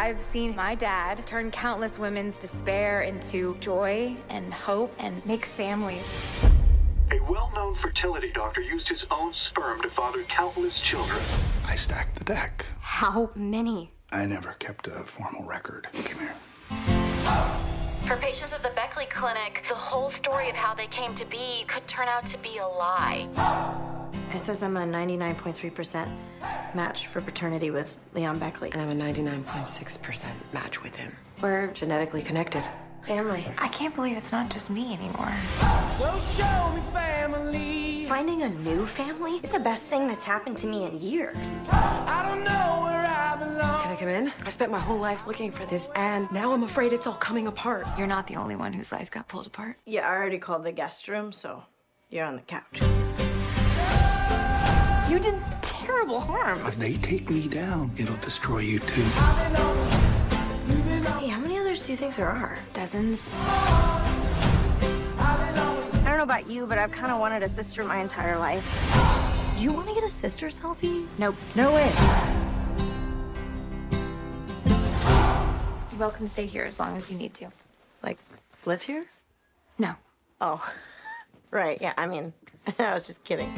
I've seen my dad turn countless women's despair into joy and hope and make families. A well-known fertility doctor used his own sperm to father countless children. I stacked the deck. How many? I never kept a formal record. Come here. For patients of the Beckley Clinic, the whole story of how they came to be could turn out to be a lie. It says I'm a 99.3% match for paternity with Leon Beckley. And I'm a 99.6% match with him. We're genetically connected. Family. I can't believe it's not just me anymore. So show me family. Finding a new family is the best thing that's happened to me in years. I don't know where I belong. Can I come in? I spent my whole life looking for this, and now I'm afraid it's all coming apart. You're not the only one whose life got pulled apart. Yeah, I already called the guest room, so you're on the couch. You did terrible harm. If they take me down, it'll destroy you too. Hey, how many others do you think there are? Dozens. I don't know about you, but I've kind of wanted a sister my entire life. Do you want to get a sister selfie? Nope. No way. You're welcome to stay here as long as you need to. Like, live here? No. Oh. Right, yeah, I mean, I was just kidding.